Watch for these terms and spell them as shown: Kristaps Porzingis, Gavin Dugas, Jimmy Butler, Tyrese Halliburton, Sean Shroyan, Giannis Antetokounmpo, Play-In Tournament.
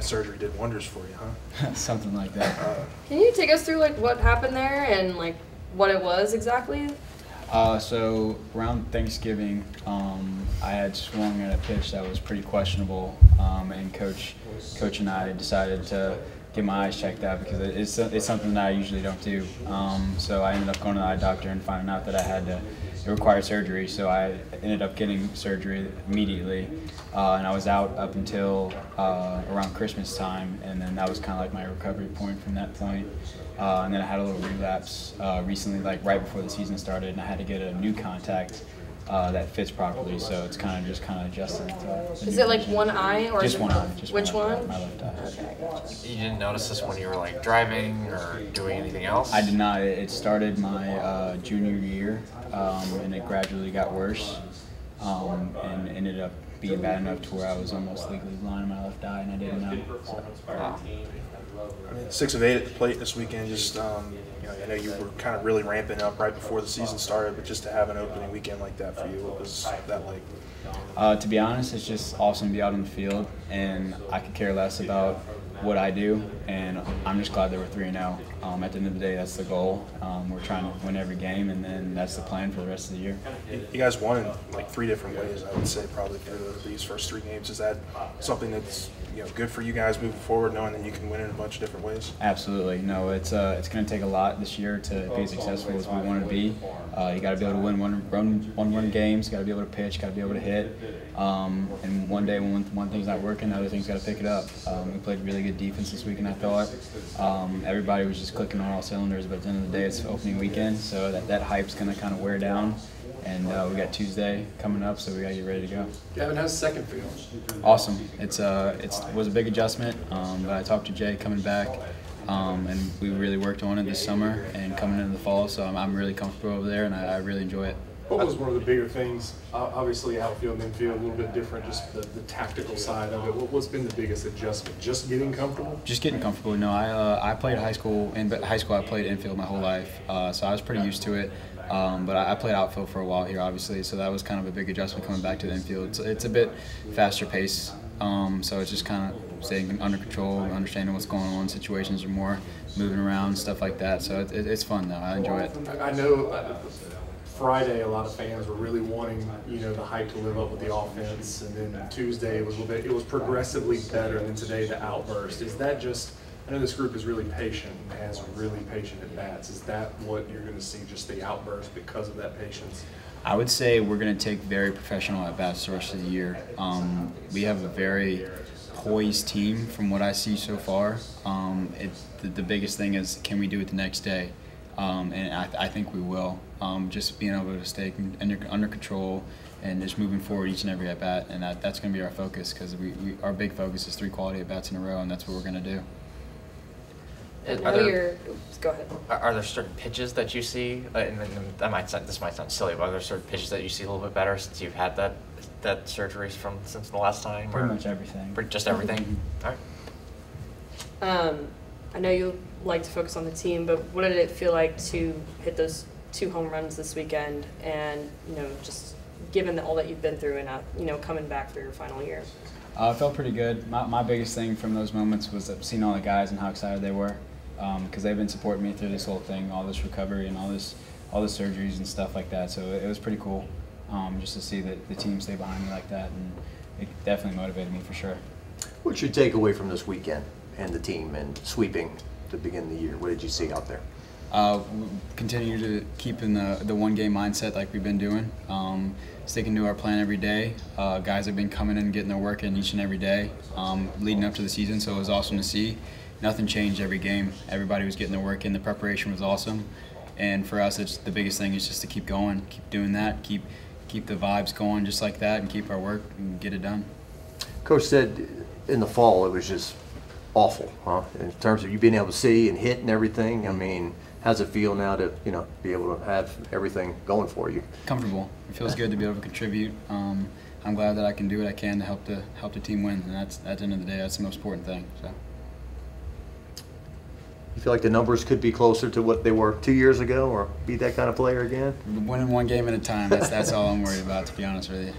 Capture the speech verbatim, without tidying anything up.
Surgery did wonders for you, huh? Something like that. Uh, Can you take us through like what happened there and like what it was exactly? Uh, so around Thanksgiving, um, I had swung at a pitch that was pretty questionable, um, and Coach, Coach and I decided to get my eyes checked out because it's it's something that I usually don't do. Um, so I ended up going to the eye doctor and finding out that I had to. It required surgery, so I ended up getting surgery immediately, uh, and I was out up until uh, around Christmas time, and then that was kind of like my recovery point from that point. Uh, and then I had a little relapse uh, recently, like right before the season started, and I had to get a new contact uh, that fits properly. So it's kind of just kind of adjusting. To is it like vision. One eye or just one eye? Just which one? Eye, my left eye. Okay, gotcha. You didn't notice this when you were like driving or doing anything else? I did not. It started my uh, junior year. Um, and it gradually got worse, um, and ended up being bad enough to where I was almost legally blind in my left eye, and I didn't know. So. Wow. I mean, six of eight at the plate this weekend. Just um, you know, I know you were kind of really ramping up right before the season started, but just to have an opening weekend like that for you, what was that like? Uh, to be honest, it's just awesome to be out on the field, and I could care less about what I do, and I'm just glad there were three and oh. Um, at the end of the day, that's the goal. Um, we're trying to win every game, and then that's the plan for the rest of the year. You guys won in like three different ways, I would say, probably through these first three games. Is that something that's you know good for you guys moving forward, knowing that you can win in a bunch of different ways? Absolutely. No, it's uh, it's going to take a lot this year to be as successful as we want to be. Uh, you got to be able to win one run, one run games. Got to be able to pitch. Got to be able to hit. Um, and one day when one thing's not working, the other thing's got to pick it up. Um, we played really good defense this weekend, I thought. Um, everybody was just clicking on all cylinders, but at the end of the day, it's opening weekend, so that, that hype's going to kind of wear down. And uh, we got Tuesday coming up, so we got to get ready to go. Gavin, how's the second for you? Awesome. It's uh, it's was a big adjustment, um, but I talked to Jay coming back, um, and we really worked on it this summer and coming into the fall, so I'm, I'm really comfortable over there, and I, I really enjoy it. What was one of the bigger things? Obviously, outfield and infield, a little bit different, just the, the tactical side of it. What, what's been the biggest adjustment? Just getting comfortable? Just getting comfortable. No, I uh, I played high school, and but high school I played infield my whole life, uh, so I was pretty used to it. Um, but I, I played outfield for a while here, obviously, so that was kind of a big adjustment coming back to the infield. It's, it's a bit faster pace, um, so it's just kind of staying under control, understanding what's going on, situations are more moving around, stuff like that. So it, it, it's fun though. I enjoy it. I know. Uh, Friday, a lot of fans were really wanting, you know, the hype to live up with the offense, and then Tuesday was a little bit. It was progressively better, and then today the outburst. Is that just? I know this group is really patient and has really patient at bats. Is that what you're going to see? Just the outburst because of that patience? I would say we're going to take very professional at bats the rest of the year. Um, we have a very poised team, from what I see so far. Um, it, the, the biggest thing is, can we do it the next day? Um, and I, th I think we will. Um, just being able to stay under, under control and just moving forward each and every at bat, and that, that's going to be our focus, because we, we our big focus is three quality at bats in a row, and that's what we're going to do. Are there, oops, go ahead. Are there certain pitches that you see? And that might sound, this might sound silly, but are there certain pitches that you see a little bit better since you've had that that surgery from since the last time? Pretty much everything. Just everything. All right. Um, I know you like to focus on the team, but what did it feel like to hit those two home runs this weekend? And you know, just given all that you've been through and you know coming back for your final year. Uh, it felt pretty good. My my biggest thing from those moments was seeing all the guys and how excited they were. Because um, they've been supporting me through this whole thing, all this recovery and all this, all the surgeries and stuff like that. So it was pretty cool, um, just to see that the team stay behind me like that, and it definitely motivated me for sure. What's your takeaway from this weekend and the team and sweeping to begin the year? What did you see out there? Uh, continue to keep in the the one game mindset like we've been doing, um, sticking to our plan every day. Uh, guys have been coming in and getting their work in each and every day, um, leading up to the season. So it was awesome to see. Nothing changed every game. Everybody was getting their work in. The preparation was awesome, and for us, it's the biggest thing is just to keep going, keep doing that, keep keep the vibes going just like that, and keep our work and get it done. Coach said in the fall it was just awful, huh? In terms of you being able to see and hit and everything. I mean, how's it feel now to you know be able to have everything going for you? Comfortable. It feels good to be able to contribute. Um, I'm glad that I can do what I can to help the help the team win, and that's at the end of the day, that's the most important thing. So. You feel like the numbers could be closer to what they were two years ago, or be that kind of player again? Winning one game at a time, that's, that's all I'm worried about, to be honest with you.